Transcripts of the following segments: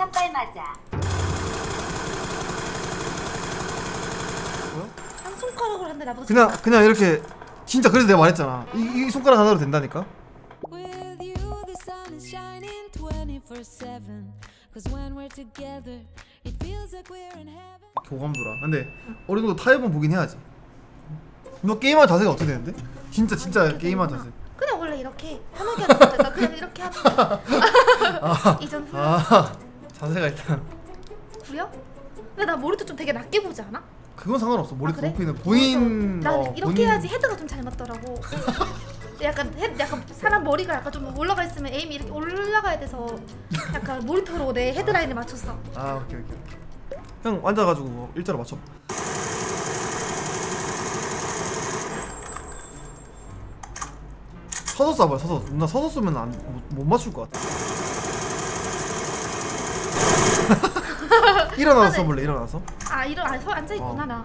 샷발 맞아. 뭐야? 한 손가락으로 한대 나보다. 그냥 이렇게 진짜. 그래서 내가 말했잖아. 이 손가락 하나로 된다니까. 교감도라. 근데 어느 정도 타협은 보긴 해야지. 너 게임한 자세가 어떻게 되는데? 진짜 게임한 자세. 그냥 원래 이렇게 편하게 하는 거잖아. 그냥 이렇게 하는 거야. 이 정도. 자세가 일단 구려? 근데 나 머리도 좀 되게 낮게 보지 않아? 그건 상관없어. 머리 높이는 본인. 난 이렇게 본인... 해야지 헤드가 좀 잘 맞더라고. 약간 사람 머리가 약간 좀 올라가 있으면 에임이 이렇게 올라가야 돼서 약간 모니터로 내 헤드라인을 맞췄어. 아 오케이. 형 앉아가지고 일자로 맞춰. 서서 쏴봐요. 서서. 나 서서 쏘면 못 맞출 것 같아. 일어나서 쏴볼래? 일어나서? 아 일어나서 앉아있구나. 나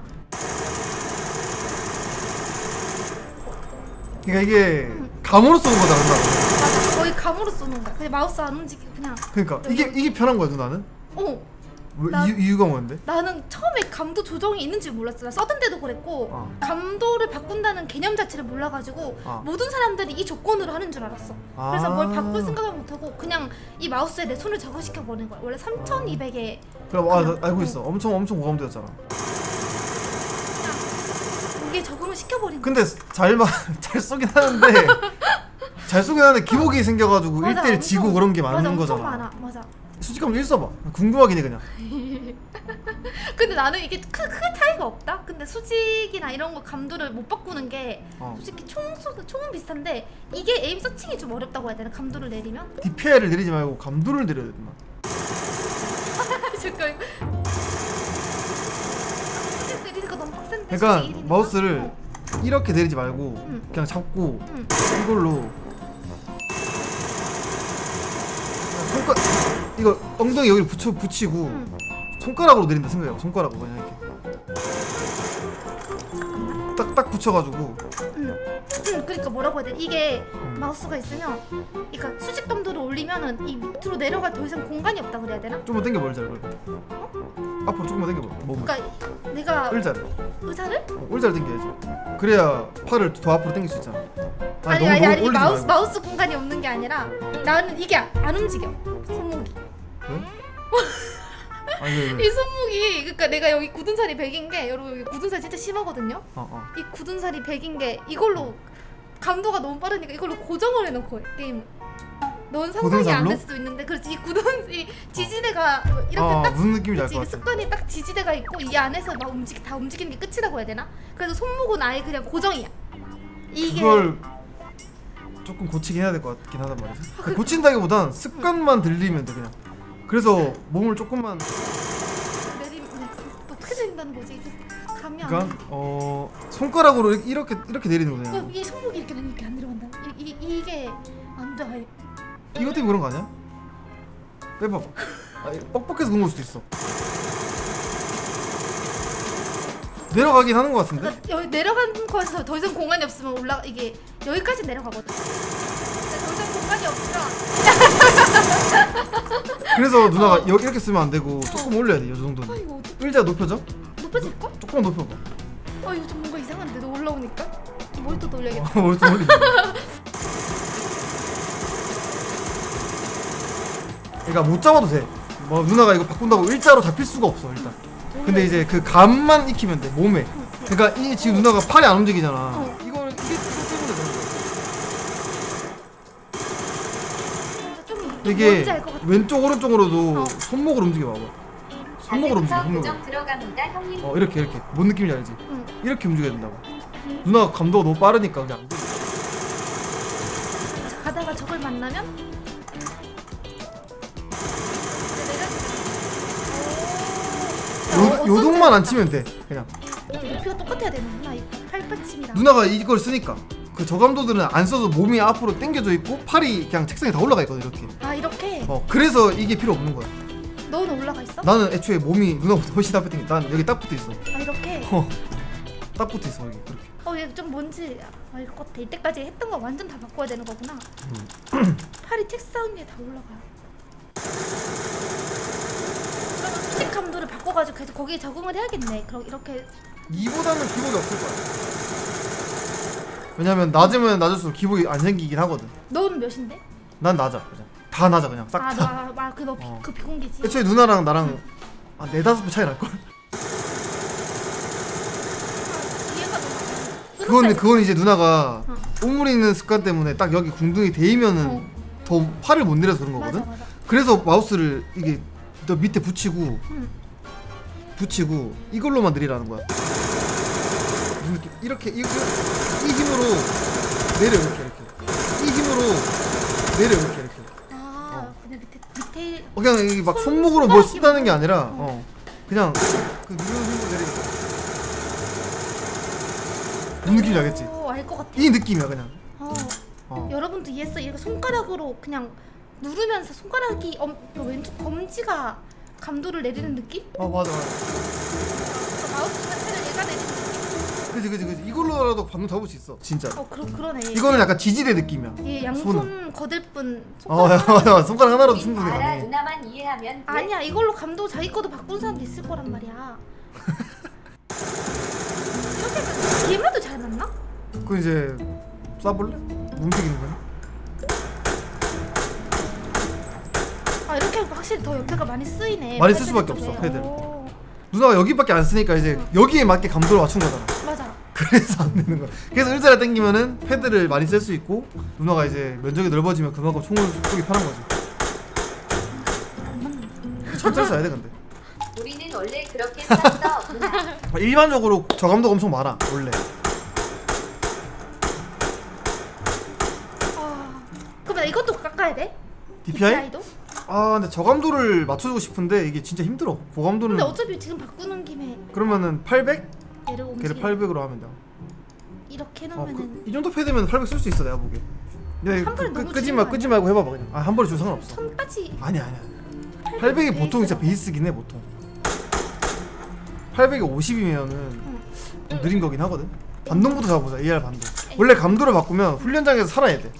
그러니까 이게 감으로 쏘는 거다. 맞아. 거의 감으로 쏘는 거야. 그냥 마우스 안 움직이고 그냥. 그러니까 이게 편한 거야 누나는? 어. 왜? 이유가 뭔데? 나는 처음에 감도 조정이 있는지 몰랐어. 나 써던 데도 그랬고 감도를 바꾼다는 개념 자체를 몰라가지고 모든 사람들이 이 조건으로 하는 줄 알았어. 그래서 뭘 바꿀 생각을 못하고 그냥 이 마우스에 내 손을 적응시켜버리는 거야. 원래 3200에 그럼 나 알고 있어. 엄청 고감도였잖아. 이게 적응을 시켜버린 거야. 근데 잘 쏘긴 하는데 기복이 생겨가지고 1대1 지고 그런 게 많은 거잖아. 엄청 많아. 맞아. 수직감도 1 써봐. 궁금하긴 해 그냥. 근데 나는 이게 크게 차이가 없다? 근데 수직이나 이런 거 감도를 못 바꾸는 게 솔직히 총은 비슷한데 이게 에임 서칭이 좀 어렵다고 해야 되나? 감도를 내리면? DPI를 내리지 말고 감도를 내려야 되나? 잠깐 내리니까 너무 빡센데. 그러니까 마우스를 이렇게 내리지 말고 그냥 잡고 이걸로 이거 엉덩이 여기 붙이고 손가락으로 내린다 생각해요. 손가락으로 그냥 이렇게 딱딱 붙여가지고. 그러니까 뭐라고 해야 돼? 이게 마우스가 있으면, 그러니까 수직 감도를 올리면은 이 밑으로 내려갈 더 이상 공간이 없다 그래야 되나? 좀만 당겨봐 의자를. 어? 앞으로 조금만 당겨봐. 몸을. 그러니까 내가 의자를? 의자를 당겨야지. 그래야 팔을 더 앞으로 당길 수 있잖아. 아니 마우스 공간이 없는 게 아니라 나는 이게 안 움직여. 손목이. 응? 이 손목이, 그러니까 내가 여기 굳은살이 100인 게, 여러분 여기 굳은살 진짜 심하거든요? 이 굳은살이 100인 게 이걸로 감도가 너무 빠르니까 이걸로 고정을 해놓고 해, 게임을. 넌 상상이 안 될 수도 있는데, 그렇지. 이 이 지지대가 이렇게 딱 무슨 느낌인지 알 것 같아. 습관이 딱 지지대가 있고 이 안에서 막 다 움직이는 게 끝이라고 해야 되나? 그래서 손목은 아예 그냥 고정이야. 이게 그걸... 조금 고치긴 해야 될 것 같긴 하단 말이지. 고친다기보단 습관만 들리면 돼 그냥. 그래서 몸을 조금만 어떻게 내린다는 거지? 감이 안. 그러니까 손가락으로 이렇게 내리는 거잖아. 이 손목이 이렇게 되면 이렇게 안 내려간다. 이게 안 돼. 이것 때문에 그런 거 아니야? 빼봐봐. 뻑뻑해서 그런 걸 수도 있어. 내려가긴 하는 것 같은데? 그러니까 여기 내려간 거에서 더 이상 공간이 없으면 이게 여기까지 내려가거든. 더 이상 공간이 없어. 그래서 누나가 여기 이렇게 쓰면 안 되고 조금 올려야 돼. 이 정도는. 의자가 높여져? 높여질까? 조금만 높여봐. 이거 좀 뭔가 이상한데? 너 올라오니까? 머리도 돌려야겠다. 머리도 돌리지. 그러니까 못 잡아도 돼. 누나가 이거 바꾼다고 일자로 잡힐 수가 없어 일단. 근데 이제 그 감만 익히면 돼, 몸에. 그러니까 이 지금 누나가 팔이 안 움직이잖아. 이거는 이게 때문에 되는 거야. 이게 왼쪽 오른쪽으로도 손목으로 움직여 봐봐. 손목으로 움직여. 손목으로. 이렇게. 뭔 느낌인지 알지? 이렇게 움직여야 된다고. 누나가 감도가 너무 빠르니까 그게 안 돼. 가다가 저걸 만나면? 요동만 안 치면 돼 그냥. 높이가 똑같아야 되는구나. 팔받침이랑 누나가 이걸 쓰니까. 그 저감도들은 안 써도 몸이 앞으로 당겨져 있고 팔이 그냥 책상에 다 올라가 있거든 이렇게. 이렇게? 그래서 이게 필요 없는 거야. 너는 올라가 있어? 나는 애초에 몸이 누나보다 훨씬 앞에 당겨. 난 여기 딱 붙어 있어. 이렇게? 딱 붙어 있어 여기 그렇게. 얘 좀 뭔지 알 것 같아. 이때까지 했던 거 완전 다 바꿔야 되는 거구나. 팔이 책상 위에 다 올라가. 강도를 바꿔가지고 계속 거기에 적응을 해야겠네. 그럼 이렇게 2보다는 기복이 없을 거야. 왜냐면 낮으면 낮을수록 기복이 안 생기긴 하거든. 너는 몇인데? 난 낮아. 그냥 다 낮아. 그냥 싹 다. 그 비공개지. 애초에 누나랑 나랑 한 4-5배 차이 날걸? 그건 이제 누나가 오므리는 습관 때문에 딱 여기 궁둥이 대이면은 더 팔을 못 내려서 그런 거거든? 맞아, 맞아. 그래서 마우스를 이게 너 밑에 붙이고 이걸로만 느리라는 거야. 이렇게 이 힘으로 내려 이렇게 이 힘으로 내려 이렇게. 아 그냥 밑에 그냥 이게 막 손목으로 뭘 쓴다는 게 아니라 그냥 그 누르는 힘으로 내리는 거야. 뭔 느낌인지 알겠지? 알 것 같아. 이 느낌이야 그냥. 여러분도 이해했어? 이렇게 손가락으로 그냥 누르면서 손가락이 왼쪽 검지가 감도를 내리는 느낌? 맞아 맞아. 마우스 자체를 얘가 내리는 느낌? 그치 이걸로라도 감도 잡을 수 있어 진짜. 그러네. 이거는 약간 지지대 느낌이야. 예, 양손 거들뿐 손가락 하나 손가락 하나라도 충분해. 알아 누나만 이해하면 돼. 아니야 이걸로 감도 자기 거도 바꾼 사람도 있을 거란 말이야. 얘만도 잘 맞나? 그럼 이제 쏴볼래? 움직이는 거야? 이렇게 하니까 확실히 더 옆에가 많이 쓰이네. 많이 쓸 수밖에 없어 패드를. 누나가 여기밖에 안 쓰니까 이제 여기에 맞게 감도를 맞춘 거잖아. 맞아. 그래서 안 되는 거야. 그래서 의자를 당기면은 패드를 많이 쓸 수 있고 누나가 이제 면적이 넓어지면 그만큼 총을 쏘기 편한 거지. 철저히 써야 돼 근데. 우리는 원래 그렇게 산다. 일반적으로 저감도가 엄청 많아 원래. 그럼 이것도 깎아야 돼? DPI도? 근데 저감도를 맞춰주고 싶은데 이게 진짜 힘들어 고감도는. 근데 어차피 지금 바꾸는 김에 그러면은 800? 걔를 800으로 하면 돼. 이렇게 해놓으면은 이 정도 패드면 800 쓸 수 있어 내가 보기에. 한 번에 너무 끄지 말고 해봐봐 그냥. 한 번에 줘도 상관없어. 손까지? 아니야 800이 보통 진짜 베이스긴 해 보통. 850이면은 느린 거긴 하거든? 반동부터 잡아보자, AR 반동. 원래 감도를 바꾸면 훈련장에서 살아야 돼.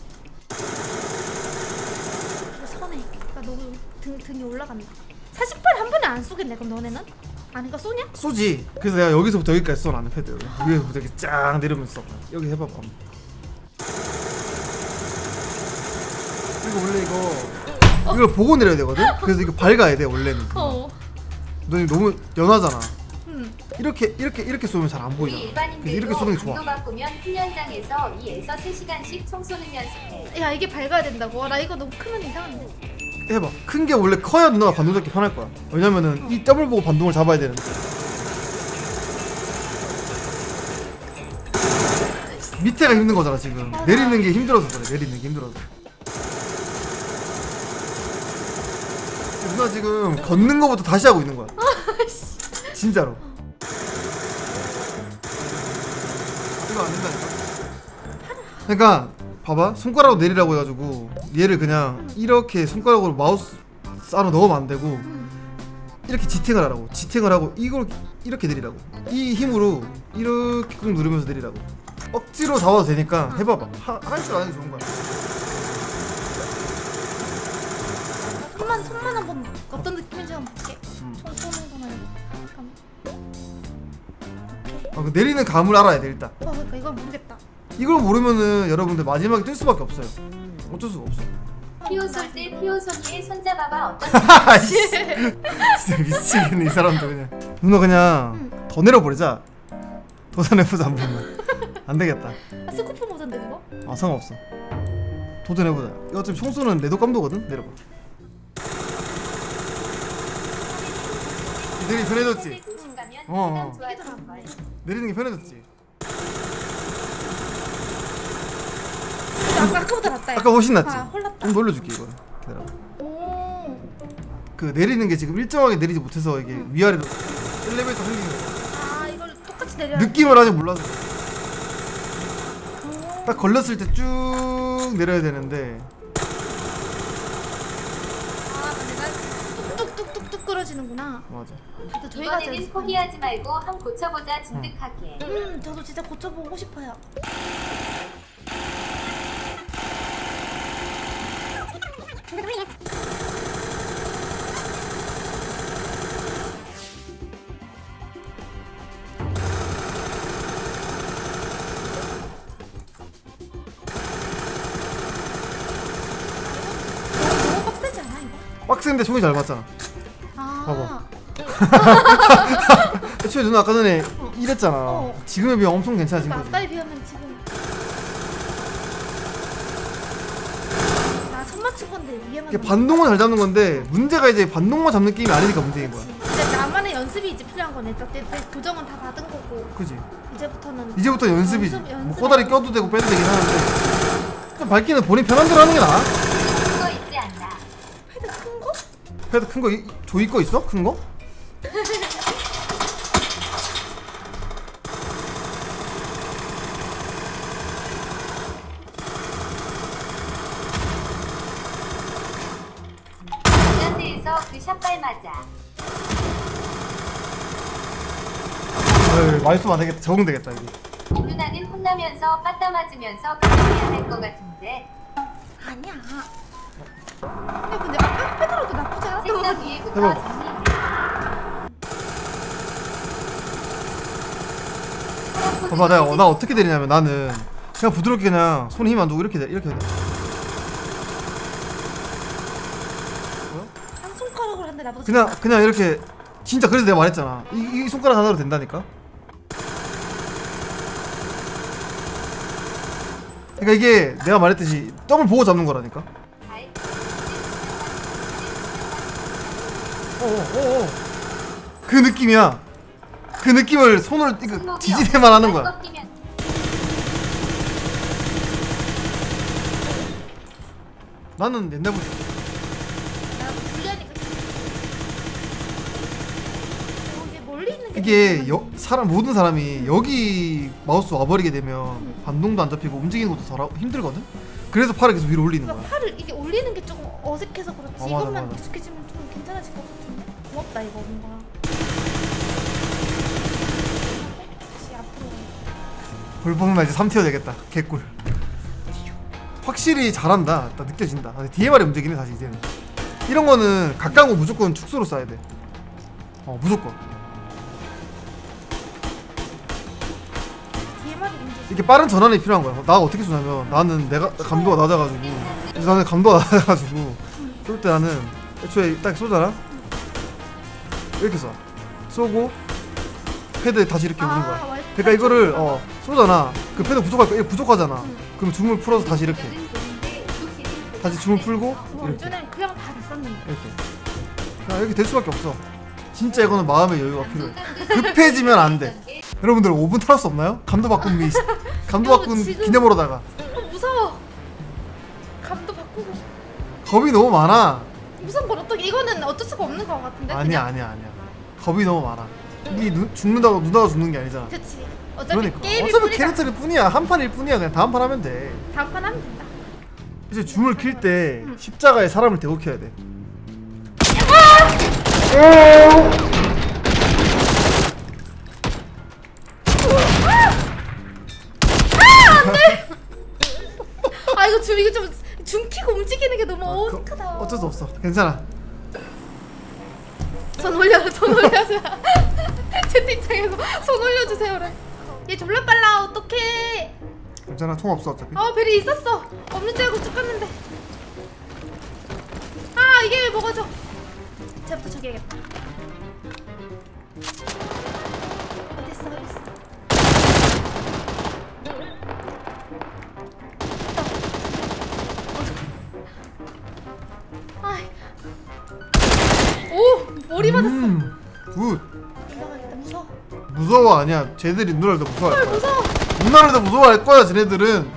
선해. 나 너무 등이 올라간다. 48 한 번에 안 쏘겠네, 그럼 너네는? 그러니까 쏘냐? 쏘지. 그래서 내가 여기서부터 여기까지 쏘, 나는 패드. 위에서부터 이렇게 쫙 내려면 쏘. 여기 해봐봐. 그리고 원래 이걸 보고 내려야 되거든? 그래서 이거 밝아야 돼, 원래는. 너네 너무 연하잖아. 이렇게 쏘면 잘 안 보이잖아. 이렇게 쏘는 게 좋아. 바꾸면 훈련장에서 2에서 3시간씩 총 쏘는 연습해. 야 이게 밝아야 된다고? 나 이거 너무 크면 이상한데. 해봐. 큰 게 원래 커야 누나가 반동 잡기 편할 거야. 왜냐면은 이 더블 보고 반동을 잡아야 되는데. 밑에가 힘든 거잖아 지금. 내리는 게 힘들어서 그래. 누나 지금 걷는 거부터 다시 하고 있는 거야. 진짜로. 이거 안 된다니까. 그러니까 봐봐 손가락으로 내리라고 해가지고 얘를 그냥 이렇게 손가락으로 마우스 안으로 넣으면 안 되고 이렇게 지탱을 하라고. 지탱을 하고 이걸 이렇게 내리라고. 이 힘으로 이렇게 꾹 누르면서 내리라고. 억지로 잡아도 되니까 해봐봐. 할줄 아는 게 좋은 거야. 손만 한번 어떤 느낌인지 한번 볼게. 총 쏘는 거 말고. 그 내리는 감을 알아야 돼 일단. 그러니까 이걸 모르겠다. 이걸 모르면은 여러분들 마지막에 뜰 수밖에 없어요. 어쩔 수가 없어. 피오 쏠 때 피오 손이에 손잡아봐 어떤 느낌인지. 진짜 미치겠네 이 사람도 그냥. 누나 그냥 더 내려버리자. 도전해보자 한 번만. 안 되겠다. 스코프 모자인데 그거? 상관없어. 도전해보자. 이거 어차피 총 쏘는 내도 감도거든? 내려봐. 내리기 편해졌지? 내리는 게 편해졌지? 아까보다 낫다. 아까 훨씬 낫지? 좀 놀려줄게 이거. 기다려. 그 내리는 게 지금 일정하게 내리지 못해서 이게 위아래로 엘리베이터 생기는 거야. 이걸 똑같이 내려. 느낌을 아직 몰라서. 딱 걸렸을 때 쭉 내려야 되는데. 뚝뚝뚝뚝 끌어지는구나. 맞아. 이번에는 포기하지 말고 한번 고쳐보자 진득하게. 저도 진짜 고쳐보고 싶어요. 학생인데 총이 잘 맞잖아. 아 봐봐. 애초에 누나 아까 전에 이랬잖아. 지금에 비하면 엄청 괜찮아진 거지. 아까에 비하면 지금. 나 손 맞춘 건데 위에만. 이게 반동은 잘 잡는 건데 문제가 이제 반동만 잡는 게임이 아니니까 문제인 거야. 근데 나만의 연습이 이제 필요한 거네. 내 교정은 다 받은 거고. 그지. 이제부터 연습이지. 뭐 꼬다리 껴도 되고 빼도 되긴 하는데 밝기는 본인 편한 대로 하는 게 나아. 패드 큰 거? 패드 큰 거 조이 거 있어? 큰 거? 랜드에서 그 샷발 맞아. 말씀 안 되겠다. 적응되겠다 이게. 누나는 혼나면서 빠따 맞으면서 그냥 할 것 같은데. 아니야. 아니 근데 아까 빼더라도 나쁘지 않았던 거 같아. 해봐. 봐봐 내가 나 어떻게 때리냐면 나는 그냥 부드럽게 그냥 손에 힘 안 주고 이렇게 이렇게. 한 손가락으로 하는데 나보다. 그냥 이렇게. 진짜 그래서 내가 말했잖아. 이 손가락 하나로 된다니까. 그러니까 이게 내가 말했듯이 점을 보고 잡는 거라니까. 오오오오. 그 느낌이야. 그 느낌을 손으로 뒤지대만 하는 거야. 나는 옛날부터. 이게 사람 모든 사람이 여기 마우스 와버리게 되면 반동도 안 잡히고 움직이는 것도 힘들거든? 그래서 팔을 계속 위로 올리는 거야. 팔을 이게 올리는 게 조금 어색해서 그렇지. 이것만 맞아. 익숙해지면 좀 괜찮아질 것 같은데? 고맙다 이거 뭔가. 다시 앞으로 볼보면 이제 3티어 되겠다. 개꿀. 확실히 잘한다. 나 느껴진다. DMR이 움직이네 다시 이제는. 이런 거는 가까운 거 무조건 축소로 쏴야 돼. 무조건. 이게 빠른 전환이 필요한 거야. 나 어떻게 쏘냐면 나는 내가 감도가 낮아가지고 쏠 때 나는 애초에 딱 쏘잖아? 이렇게 쏴. 쏘고 패드에 다시 이렇게 오는 거야. 그러니까 이거를 쏘잖아. 그 패드 부족할 거야. 부족하잖아. 그럼 줌을 풀어서 다시 이렇게 다시 줌을 풀고 이렇게 이렇게 될 수밖에 없어. 진짜 이거는 마음의 여유가 필요해. 급해지면 안 돼. 여러분들 5분 탈 수 없나요? 감도 바꾼 기념으로다가. 무서워. 감도 바꾸고. 겁이 너무 많아. 무슨 걸 어떻게 이거는 어쩔 수가 없는 것 같은데. 아니야. 겁이 너무 많아. 이 죽는다고 누나가 죽는 게 아니잖아. 그렇지. 어차피 그러니까. 게임이 어차피 캐릭터일 뿐이야. 한 판일 뿐이야. 그냥 다음 판 하면 돼. 다음 판 하면 된다. 이제 줌을 킬 때 십자가에 사람을 대고 켜야 돼. 아! 이거 좀 중키고 움직이는 게 너무 어색하다. 어쩔 수 없어. 괜찮아. 손 올려주세요. 채팅창에서 손 올려주세요래. 얘 졸라 빨라. 어떡해. 괜찮아. 총 없어 어차피. 벨이 있었어. 없는 줄 알고 쭉 갔는데. 아 이게 왜 먹어져. 쟤부터 저기야겠다. 어딨어. 머리 맞았어. 굿. 올라가겠다. 무서워. 무서워 아니야. 쟤들이 누나를 더 무서워할 거야. 무서워. 누나를 더 무서워할 거야. 쟤네들은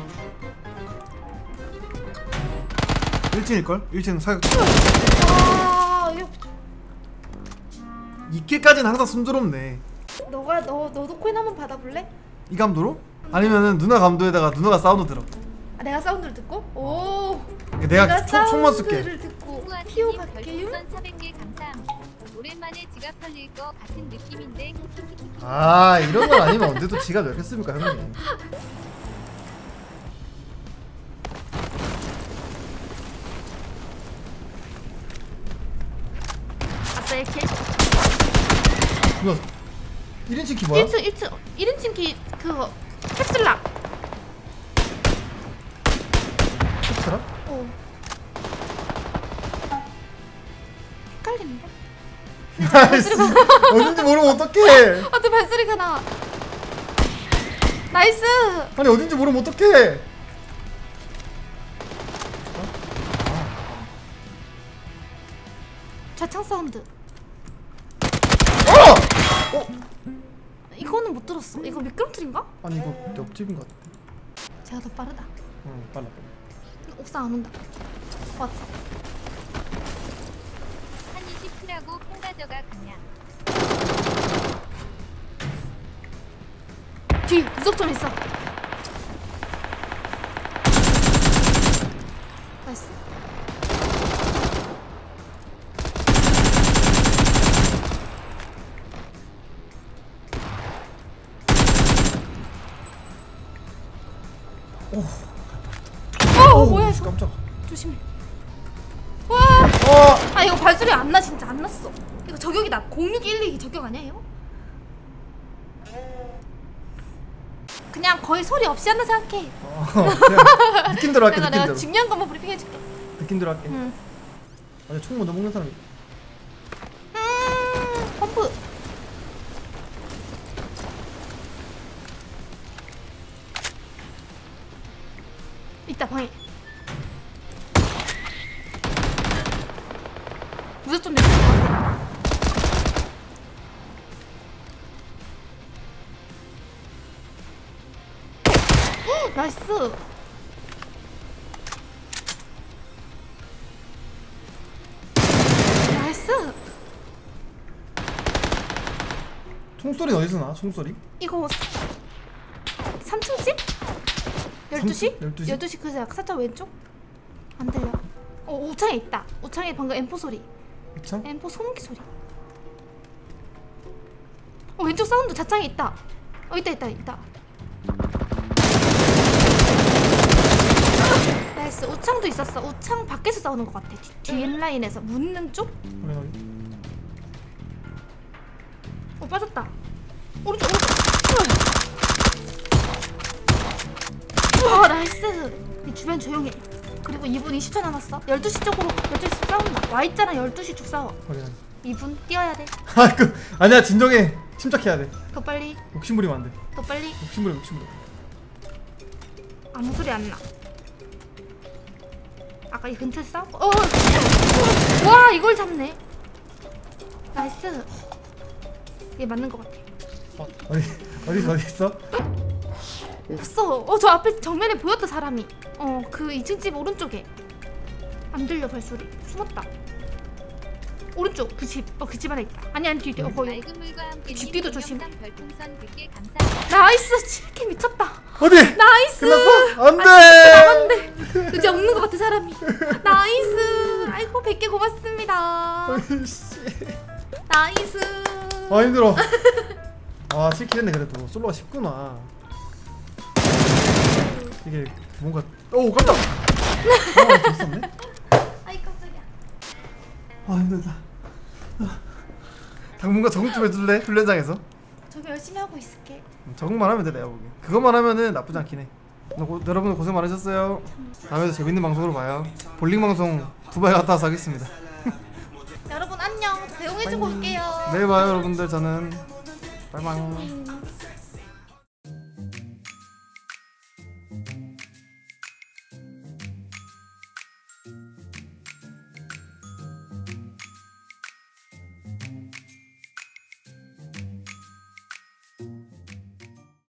1층일걸? 1층 사격. 아 이거 2킬까지는 항상 순조롭네. 너도 코인 한번 받아볼래? 이 감도로? 아니면은 누나 감도에다가 누나가 사운드 들어. 아 내가 사운드를 듣고? 오 내가 총만 쏠게. 피오 갈게요. 오랜만에 지갑 털릴 거 같은 느낌인데. 아 이런 건 아니면 언제 또 지갑 열겠습니까 형님. 아싸 1킬. 뭐야 1인칭 키 뭐야? 1인칭 키 그거 캡슐라. 캡슐라? 헷갈린다. 나이스. 어딘지 모르면 어떡해. 아, 또 발소리가 나. 나이스. 아니 어딘지 모르면 어떡해. 좌창 사운드. 어! 어? 이거는 못 들었어. 이거 미끄럼틀인가? 아니 이거 옆집인 것 같아. 제가 더 빠르다. 응, 빨라 빨라. 옥상 안 온다. 왔다. 한 20킬하고 폰 가져가 그냥. 뒤 무적점 있어. 나이스. 오, 뭐야 이거. 깜짝아. 조심해. 와. 아 이거 발소리 안 나. 진짜 안 났어. 이거 저격이다. 06112 저격 아니야 이거? 그냥 거의 소리 없이 한다 생각해. 느낌대로 할게. 내가 중요한 것만 브리핑해줄게. 느낌대로 할게. 아니 총 먼저 먹는 사람이. 펌프. 있다 방에. 무슨 좀 됐어. 나이스. 나이스. 총소리 어디서 나? 총소리? 이거 3층 집? 12시? 12시 그래서 약 살짝 왼쪽? 안 들려. 어, 우창에 있다. 우창에 방금 M4 소리. 우창? M4 소음기 소리. 어, 왼쪽 사운드 자창에 있다. 어, 있다. 나이스. 우창도 있었어. 우창 밖에서 싸우는 것 같아. 뒷라인에서 묻는 쪽? 어, 빠졌다. 오른쪽. 어, 나이스. 이 주변 조용해. 그리고 2분 20초 남았어. 12시 쪽으로 12시 싸운다. 와 있잖아. 12시 쪽 싸워. 그래. 2분 뛰어야 돼. 아, 그 아니야. 진정해. 침착해야 돼. 더 빨리. 욕심부리면 안 돼. 더 빨리. 욕심부려. 아무 소리 안 나. 아까 이 근처에서 싸웠고. 어. 와, 이걸 잡네. 나이스. 얘 맞는 것 같아. 어, 어디 있어? 없어. 어, 저 앞에 정면에 보였다 사람이. 어, 그 2층 집 오른쪽에. 안 들려 발소리. 숨었다. 오른쪽 그 집. 어, 그 집 안에 있다. 아니 뒤에. 어, 거기. 집 뒤도 조심. 나이스. 치킨 미쳤다. 어디? 나이스. 끝났어? 안 돼. 남았는데. 이제 없는 것 같아 사람이. 나이스. 아이고 100개 고맙습니다. 어이씨. 나이스. 아 힘들어. 아 치킨 했네 그래도. 솔로가 쉽구나. 이게 뭔가. 오 깜짝. 아 됐었네. 아이 깜짝이야. 아 힘들다. 아, 당분간 적응 좀 해줄래? 훈련장에서. 저기 열심히 하고 있을게. 적응만 하면 돼 내가 보기. 그것만 하면은 나쁘지 않긴 해. 여러분 고생 많으셨어요. 다음에도 재밌는 방송으로 봐요. 볼링 방송 두바이 갔다 와서 하겠습니다. 여러분 안녕. 배웅해주고 올게요. 내일 봐요 여러분들. 저는 빠이빠이.